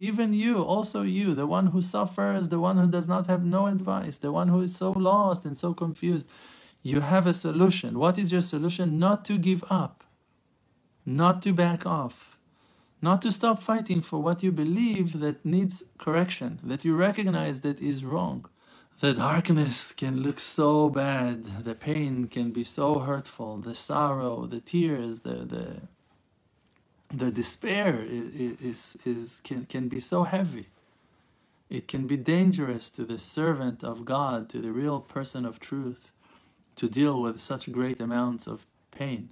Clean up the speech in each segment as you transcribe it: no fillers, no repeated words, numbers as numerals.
Even you, also you, the one who suffers, the one who does not have no advice, the one who is so lost and so confused, you have a solution. What is your solution? Not to give up, not to back off, not to stop fighting for what you believe that needs correction, that you recognize that is wrong. The darkness can look so bad, the pain can be so hurtful, the sorrow, the tears, the despair can be so heavy. It can be dangerous to the servant of God, to the real person of truth, to deal with such great amounts of pain.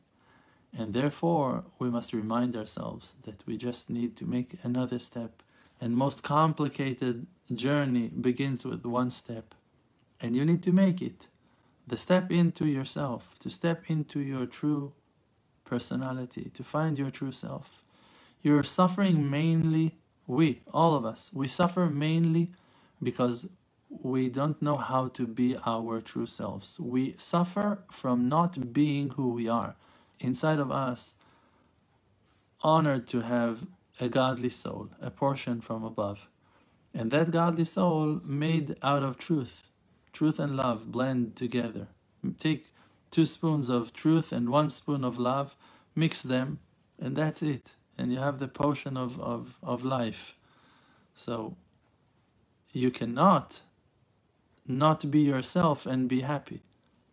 And therefore, we must remind ourselves that we just need to make another step. And most complicated journey begins with one step. And you need to make it. The step into yourself, to step into your true personality, to find your true self. You're suffering mainly, we, all of us, we suffer mainly because we don't know how to be our true selves. We suffer from not being who we are. Inside of us, honored to have a godly soul, a portion from above. And that godly soul made out of truth. Truth and love blend together. Take 2 spoons of truth and 1 spoon of love, mix them, and that's it. And you have the potion of life. So you cannot not be yourself and be happy,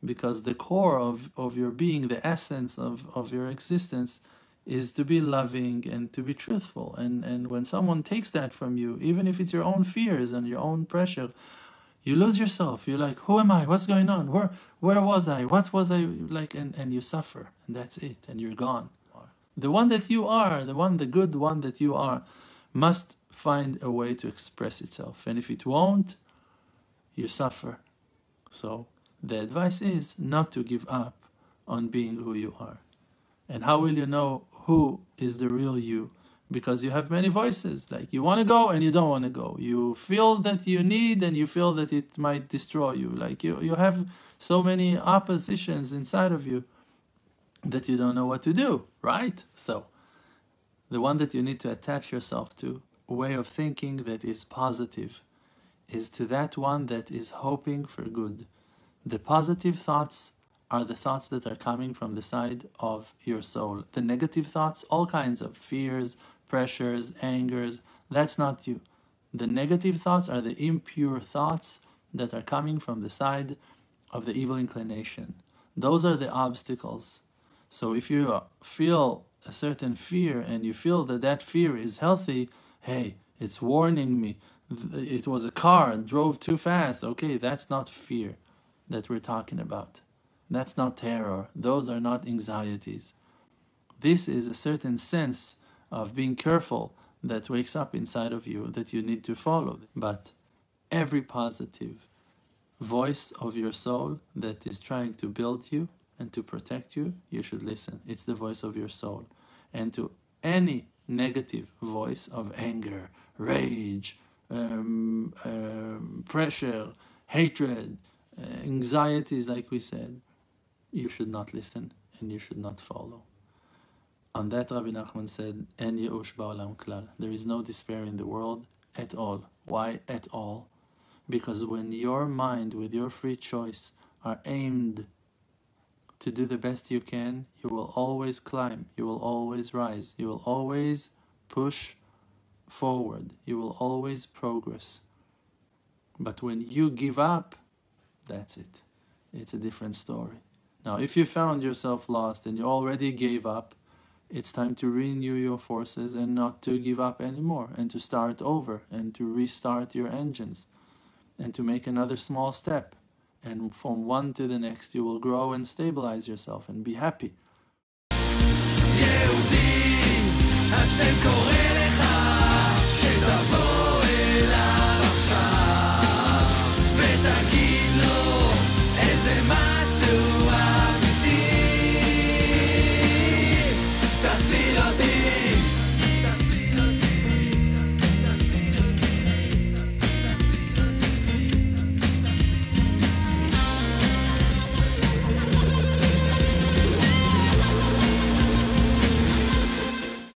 because the core of your being, the essence of your existence, is to be loving and to be truthful. And when someone takes that from you, even if it's your own fears and your own pressure, you lose yourself. You're like, who am I? What's going on? Where was I? What was I like? And you suffer, and that's it, and you're gone. The one that you are, the good one that you are, must find a way to express itself. And if it won't, you suffer. So the advice is not to give up on being who you are. And how will you know who is the real you? Because you have many voices, like you want to go and you don't want to go. You feel that you need and you feel that it might destroy you. Like you have so many oppositions inside of you that you don't know what to do, right? So the one that you need to attach yourself to, a way of thinking that is positive, is to that one that is hoping for good. The positive thoughts are the thoughts that are coming from the side of your soul. The negative thoughts, all kinds of fears, pressures, angers, that's not you. The negative thoughts are the impure thoughts that are coming from the side of the evil inclination. Those are the obstacles. So if you feel a certain fear and you feel that that fear is healthy, hey, it's warning me. It was a car and drove too fast. Okay, that's not fear that we're talking about. That's not terror. Those are not anxieties. This is a certain sense of being careful that wakes up inside of you that you need to follow. But every positive voice of your soul that is trying to build you and to protect you, you should listen. It's the voice of your soul. And to any negative voice of anger, rage, pressure, hatred, anxieties, like we said, you should not listen and you should not follow. On that, Rabbi Nachman said, Ein Yeush Ba'olam Klal. There is no despair in the world at all. Why at all? Because when your mind, with your free choice, are aimed to do the best you can, you will always climb, you will always rise, you will always push forward, you will always progress. But when you give up, that's it. It's a different story. Now, if you found yourself lost and you already gave up, it's time to renew your forces and not to give up anymore, and to start over and to restart your engines and to make another small step. And from one to the next, you will grow and stabilize yourself and be happy.